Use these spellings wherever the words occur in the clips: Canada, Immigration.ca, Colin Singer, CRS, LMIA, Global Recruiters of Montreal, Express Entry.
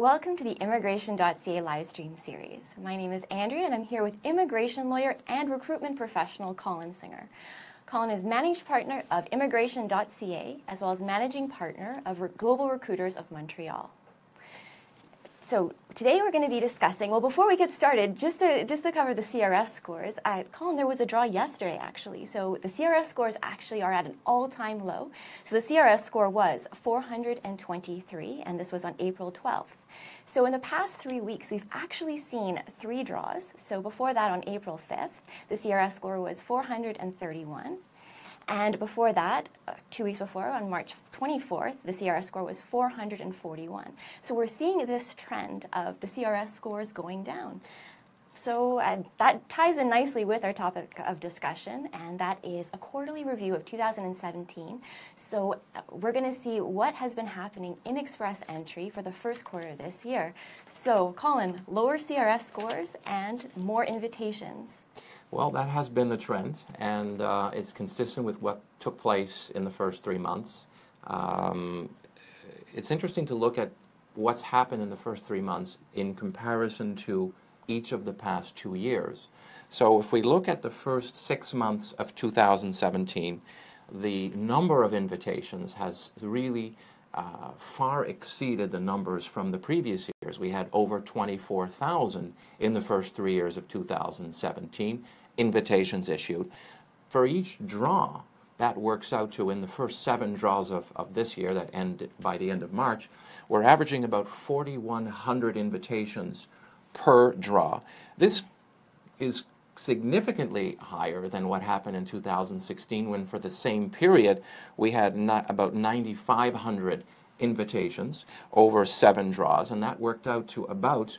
Welcome to the Immigration.ca live stream series. My name is Andrea and I'm here with immigration lawyer and recruitment professional Colin Singer. Colin is managing partner of Immigration.ca as well as managing partner of Global Recruiters of Montreal. So today we're going to be discussing, well, before we get started, just to cover the CRS scores, Colin, there was a draw yesterday, actually. So the CRS scores actually are at an all-time low. So the CRS score was 423, and this was on April 12th. So in the past 3 weeks, we've actually seen 3 draws. So before that, on April 5th, the CRS score was 431. And before that, 2 weeks before, on March 24th, the CRS score was 441. So we're seeing this trend of the CRS scores going down. So that ties in nicely with our topic of discussion, and that is a quarterly review of 2017. So we're going to see what has been happening in Express Entry for the first quarter of this year. So, Colin, lower CRS scores and more invitations. Well, that has been the trend, and it's consistent with what took place in the first 3 months. It's interesting to look at what's happened in the first 3 months in comparison to each of the past 2 years. So if we look at the first 6 months of 2017, the number of invitations has really far exceeded the numbers from the previous years. We had over 24,000 in the first 3 years of 2017 invitations issued. For each draw, that works out to, in the first 7 draws of this year that ended by the end of March, we're averaging about 4,100 invitations per draw. This is significantly higher than what happened in 2016, when for the same period we had about 9,500 invitations over 7 draws, and that worked out to about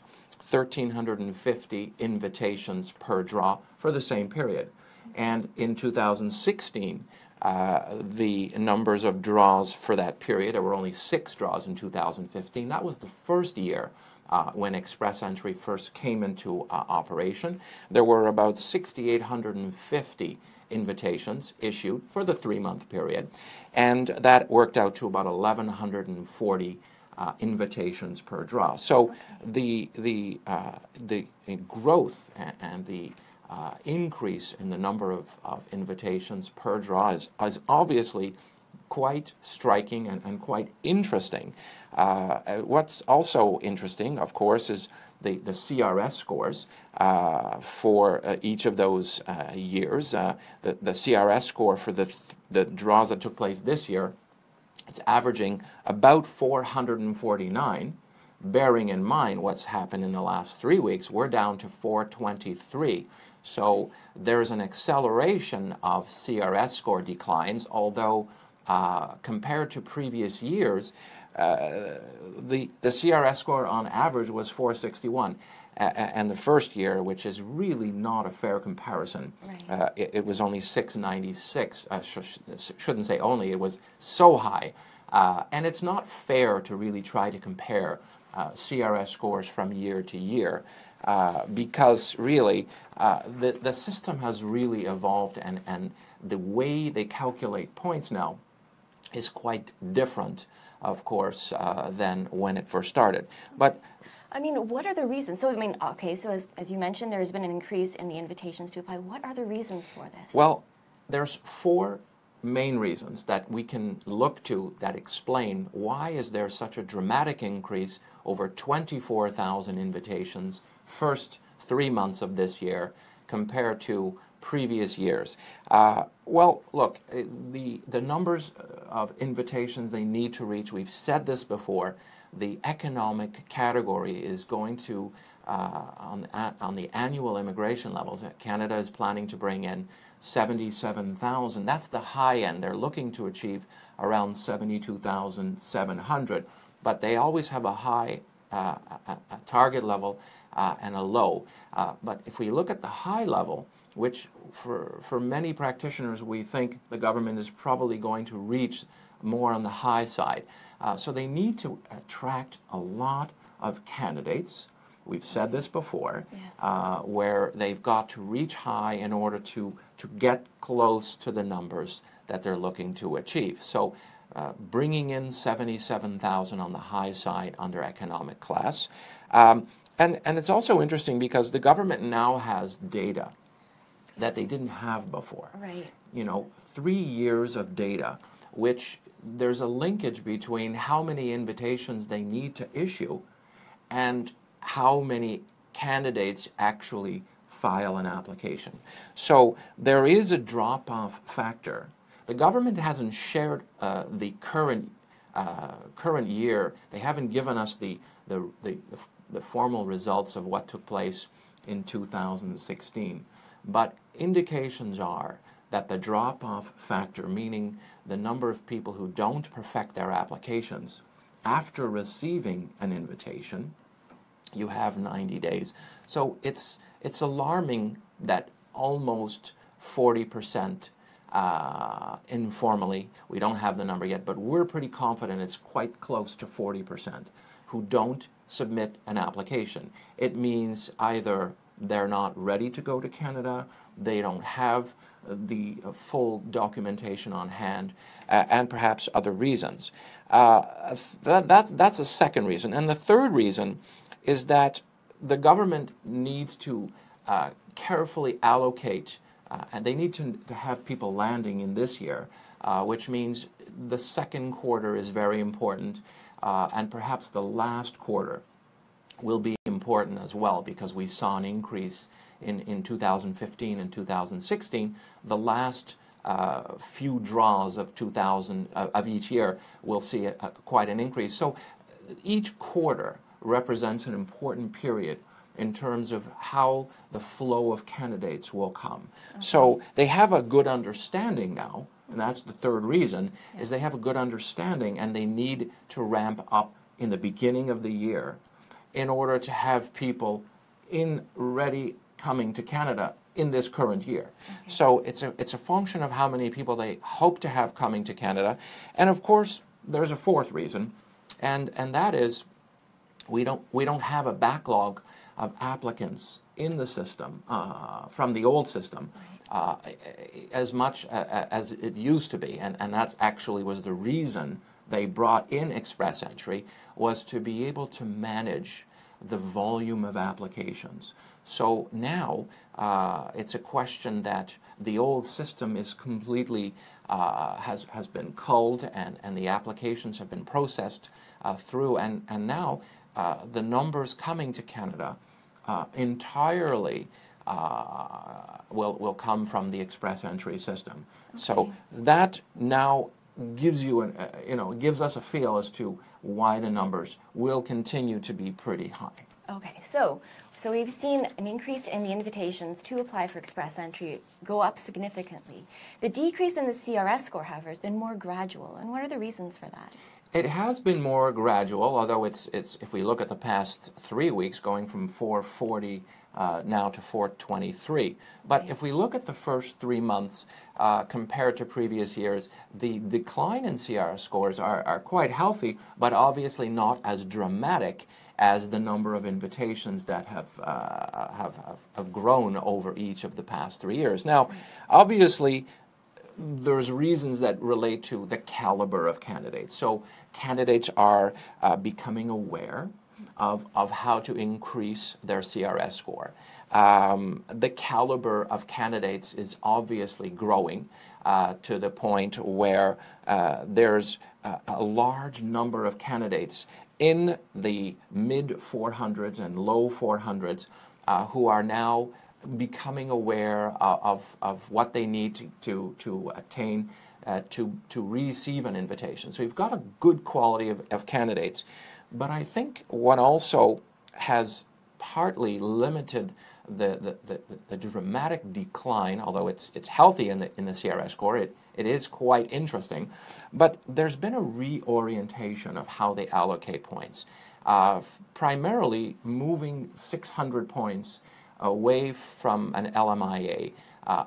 1,350 invitations per draw for the same period. And in 2016, the numbers of draws for that period, there were only 6 draws in 2015. That was the first year when Express Entry first came into operation. There were about 6,850 invitations issued for the 3-month period, and that worked out to about 1,140 invitations per draw. So the growth and the increase in the number of invitations per draw is obviously quite striking and quite interesting. What's also interesting, of course, is the CRS scores for each of those years. The CRS score for the draws that took place this year, it's averaging about 449. Bearing in mind what's happened in the last 3 weeks, we're down to 423. So there's an acceleration of CRS score declines, although compared to previous years, the CRS score on average was 461, and the first year, which is really not a fair comparison, right. It was only 696. I shouldn't say only, it was so high, and it's not fair to really try to compare CRS scores from year to year, because really the system has really evolved, and the way they calculate points now is quite different, of course, than when it first started. But I mean, what are the reasons? So, I mean, okay, so as you mentioned, there's been an increase in the invitations to apply. What are the reasons for this? Well, there's 4 main reasons that we can look to that explain why is there such a dramatic increase, over 24,000 invitations first 3 months of this year compared to previous years. Well, look, the numbers of invitations they need to reach, we've said this before, the economic category is going to, on the annual immigration levels, Canada is planning to bring in 77,000. That's the high end. They're looking to achieve around 72,700, but they always have a high a target level and a low. But if we look at the high level, which for many practitioners we think the government is probably going to reach more on the high side. So they need to attract a lot of candidates. We've said this before, yes. Where they've got to reach high in order to get close to the numbers that they're looking to achieve. So bringing in 77,000 on the high side under economic class. And it's also interesting because the government now has data that they didn't have before. Right. You know, 3 years of data, which there's a linkage between how many invitations they need to issue and how many candidates actually file an application. So there is a drop-off factor. The government hasn't shared the current year. They haven't given us the formal results of what took place in 2016. But indications are that the drop-off factor, meaning the number of people who don't perfect their applications after receiving an invitation, you have 90 days. So it's alarming that almost 40% informally, we don't have the number yet, but we're pretty confident it's quite close to 40% who don't submit an application. It means either they're not ready to go to Canada, they don't have the full documentation on hand, and perhaps other reasons. That's a second reason. And the third reason is that the government needs to carefully allocate, and they need to have people landing in this year, which means the second quarter is very important, and perhaps the last quarter will be important as well, because we saw an increase in 2015 and 2016. The last few draws of each year will see quite an increase. So each quarter represents an important period in terms of how the flow of candidates will come. Okay. So they have a good understanding now, and that's the third reason, is they have a good understanding and they need to ramp up in the beginning of the year in order to have people ready coming to Canada in this current year. Okay. So it's a function of how many people they hope to have coming to Canada. And of course, there's a fourth reason, and that is we don't have a backlog of applicants in the system, from the old system, as much as it used to be. And that actually was the reason they brought in Express Entry, was to be able to manage the volume of applications. So now it's a question that the old system is completely has been culled, and the applications have been processed through, and now the numbers coming to Canada entirely will come from the Express Entry system. Okay. So that now gives you an gives us a feel as to why the numbers will continue to be pretty high. Okay, so we've seen an increase in the invitations to apply for Express Entry go up significantly. The decrease in the CRS score, however, has been more gradual. And what are the reasons for that? It has been more gradual, although it's if we look at the past 3 weeks, going from 440 now to 423. But if we look at the first 3 months compared to previous years, the decline in CRS scores are quite healthy, but obviously not as dramatic as the number of invitations that have grown over each of the past 3 years. Now, obviously, there's reasons that relate to the caliber of candidates. So candidates are becoming aware of how to increase their CRS score. The caliber of candidates is obviously growing to the point where there's a large number of candidates in the mid-400s and low-400s who are now becoming aware of what they need to attain to receive an invitation. So you've got a good quality of candidates. But I think what also has partly limited the dramatic decline, although it's healthy in the CRS score, it is quite interesting, but there's been a reorientation of how they allocate points, primarily moving 600 points away from an LMIA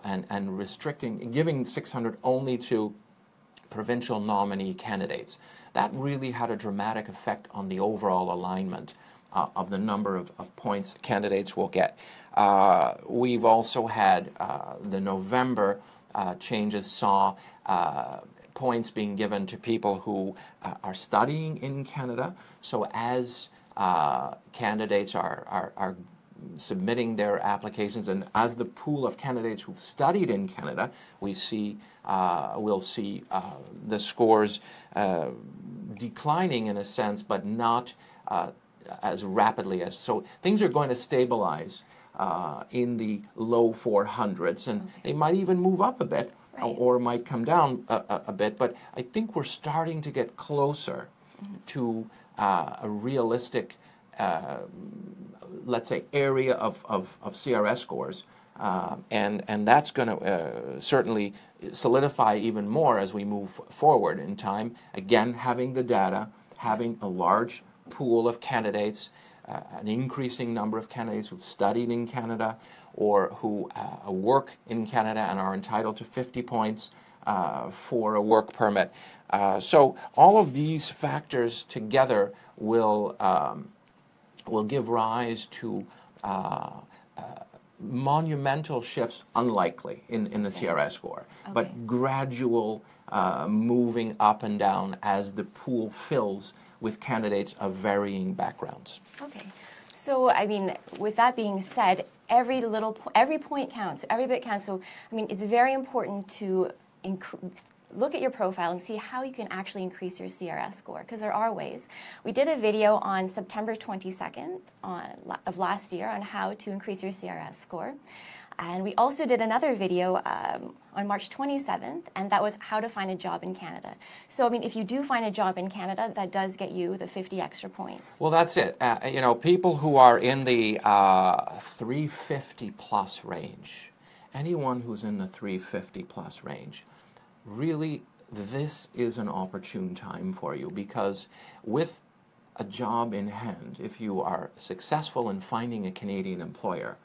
and restricting, giving 600 only to provincial nominee candidates. That really had a dramatic effect on the overall alignment of the number of points candidates will get. We've also had the November changes saw points being given to people who are studying in Canada. So as candidates are submitting their applications, and as the pool of candidates who've studied in Canada, we'll see the scores declining in a sense, but not as rapidly as. So things are going to stabilize in the low 400s, and they might even move up a bit, right, or might come down a bit. But I think we're starting to get closer to a realistic, let's say, area of CRS scores, and that's going to certainly solidify even more as we move forward in time. Again, having the data, having a large pool of candidates, an increasing number of candidates who've studied in Canada or who work in Canada and are entitled to 50 points for a work permit. So all of these factors together will give rise to monumental shifts, unlikely in the CRS score, but gradual moving up and down as the pool fills with candidates of varying backgrounds. Okay. So, I mean, with that being said, every point counts, every bit counts. So, I mean, it's very important to look at your profile and see how you can actually increase your CRS score, because there are ways. We did a video on September 22nd of last year on how to increase your CRS score. And we also did another video on March 27th, and that was how to find a job in Canada. So, I mean, if you do find a job in Canada, that does get you the 50 extra points. Well, that's it. You know, people who are in the 350-plus range, anyone who's in the 350-plus range, really, this is an opportune time for you, because with a job in hand, if you are successful in finding a Canadian employer,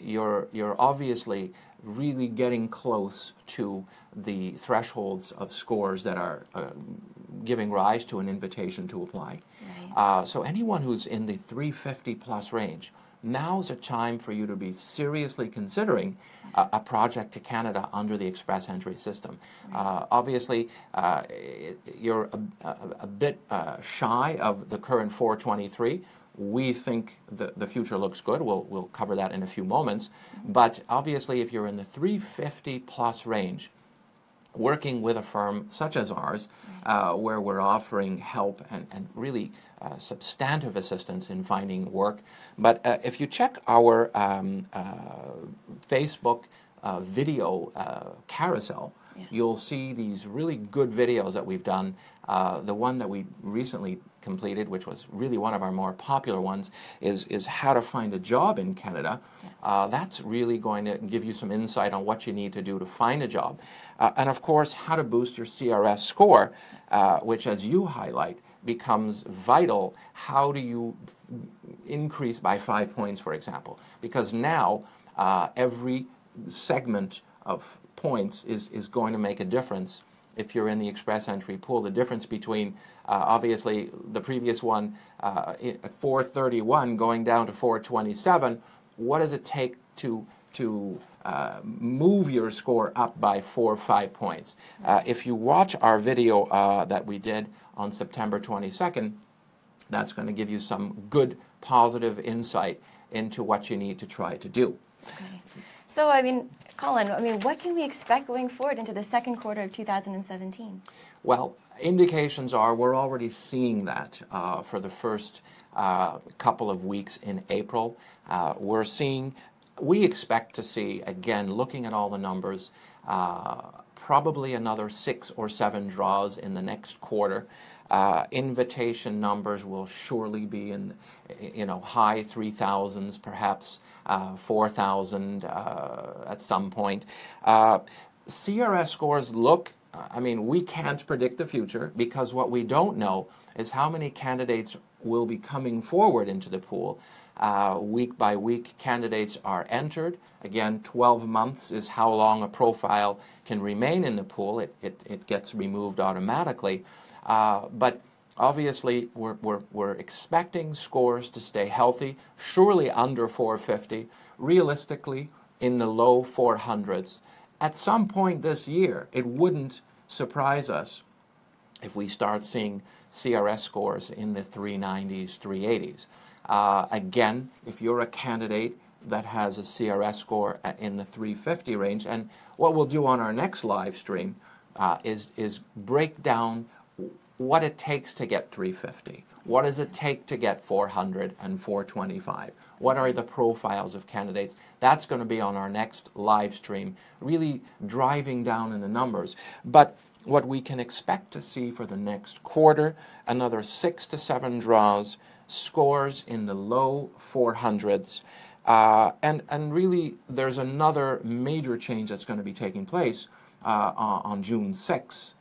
you're obviously really getting close to the thresholds of scores that are giving rise to an invitation to apply. Right. So anyone who's in the 350-plus range, now's a time for you to be seriously considering a project to Canada under the Express Entry system. Obviously, you're a bit shy of the current 423. We think the future looks good. We'll cover that in a few moments. But obviously, if you're in the 350-plus range, working with a firm such as ours, where we're offering help and really substantive assistance in finding work. But if you check our Facebook video carousel, you'll see these really good videos that we've done. The one that we recently completed, which was really one of our more popular ones, is how to find a job in Canada. That's really going to give you some insight on what you need to do to find a job. And of course, how to boost your CRS score, which, as you highlight, becomes vital. How do you increase by 5 points, for example? Because now every segment of points is going to make a difference. If you're in the Express Entry pool, the difference between, obviously, the previous one at 431 going down to 427, what does it take to move your score up by 4 or 5 points? If you watch our video that we did on September 22nd, that's going to give you some good, positive insight into what you need to try to do. Okay. So, I mean, Colin, what can we expect going forward into the second quarter of 2017? Well, indications are we're already seeing that for the first couple of weeks in April. We expect to see, again, looking at all the numbers, probably another 6 or 7 draws in the next quarter. Invitation numbers will surely be in, high 3,000s, perhaps 4,000 at some point. CRS scores look, we can't predict the future, because what we don't know is how many candidates will be coming forward into the pool. Week by week, candidates are entered. Again, 12 months is how long a profile can remain in the pool. It gets removed automatically. But obviously, we're expecting scores to stay healthy, surely under 450, realistically in the low 400s. At some point this year, it wouldn't surprise us if we start seeing CRS scores in the 390s, 380s. Again, if you're a candidate that has a CRS score in the 350 range, and what we'll do on our next live stream is break down what it takes to get 350. What does it take to get 400 and 425? What are the profiles of candidates? That's going to be on our next live stream, really driving down in the numbers. But what we can expect to see for the next quarter, another 6 to 7 draws, scores in the low 400s, and really there's another major change that's going to be taking place on June 6th.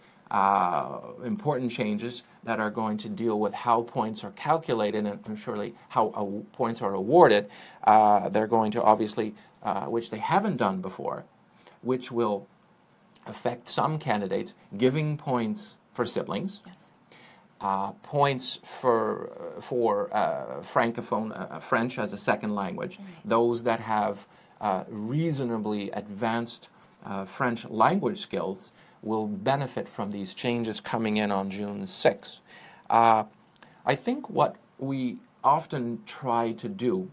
Important changes that are going to deal with how points are calculated and surely how points are awarded. They're going to obviously, which they haven't done before, which will affect some candidates, giving points for siblings, yes. Points for Francophone, French as a second language, right. Those that have reasonably advanced French language skills will benefit from these changes coming in on June 6th. I think what we often try to do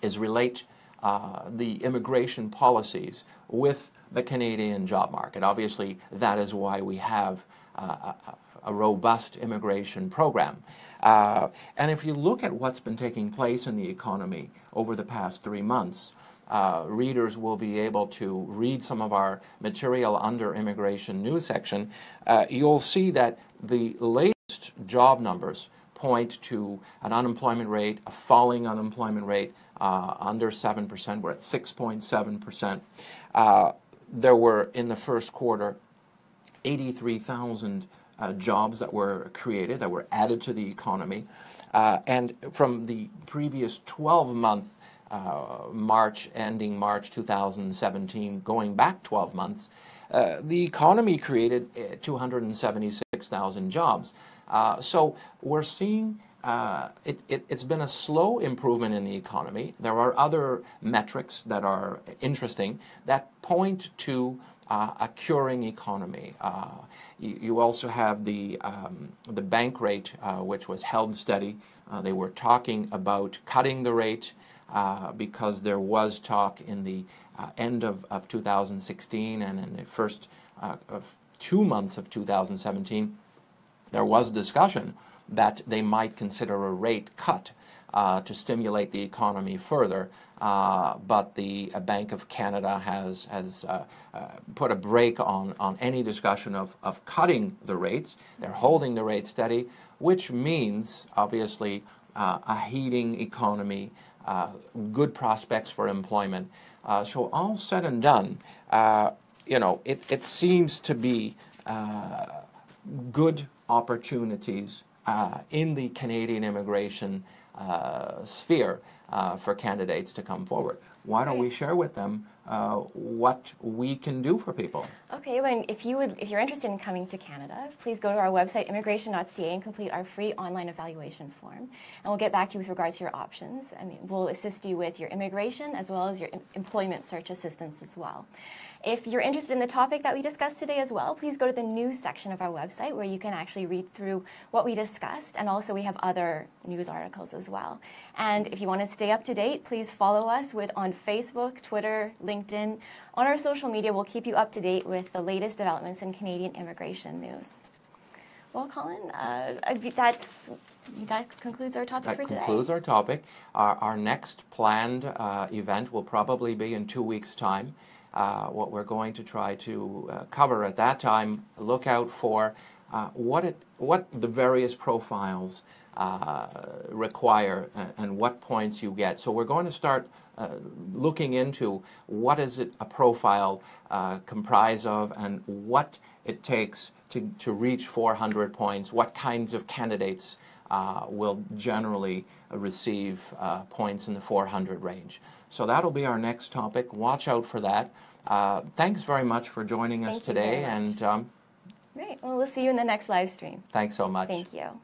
is relate the immigration policies with the Canadian job market. Obviously, that is why we have a robust immigration program. And if you look at what's been taking place in the economy over the past 3 months, readers will be able to read some of our material under immigration news section. You'll see that the latest job numbers point to an unemployment rate, a falling unemployment rate under 7%. We're at 6.7%. There were, in the first quarter, 83,000 jobs that were created, that were added to the economy. And from the previous 12-month March, ending March 2017, going back 12 months, the economy created 276,000 jobs. So we're seeing it's been a slow improvement in the economy. There are other metrics that are interesting that point to a curing economy. You also have the bank rate, which was held steady. They were talking about cutting the rate because there was talk in the end of 2016 and in the first 2 months of 2017, there was discussion that they might consider a rate cut to stimulate the economy further. But the Bank of Canada has put a brake on any discussion of cutting the rates. They're holding the rate steady, which means, obviously, a heating economy, good prospects for employment. So all said and done, you know, it seems to be good opportunities in the Canadian immigration sphere for candidates to come forward. Why don't we share with them what we can do for people? Okay, well, if you're interested in coming to Canada, please go to our website, immigration.ca, and complete our free online evaluation form. And we'll get back to you with regards to your options. I mean, we'll assist you with your immigration as well as your employment search assistance as well. If you're interested in the topic that we discussed today as well, please go to the news section of our website where you can actually read through what we discussed, and also we have other news articles as well. And if you want to stay up to date, please follow us on Facebook, Twitter, LinkedIn. On our social media, we'll keep you up to date with the latest developments in Canadian immigration news. Well, Colin, that concludes our topic for today. That concludes our topic. Our next planned event will probably be in 2 weeks' time. What we're going to try to cover at that time, look out for what the various profiles require and what points you get. So we're going to start looking into what is it a profile comprised of and what it takes to reach 400 points, what kinds of candidates will generally receive points in the 400 range. So that'll be our next topic. Watch out for that. Thanks very much for joining us today. Thank you very much. Right. Well, we'll see you in the next live stream. Thanks so much. Thank you.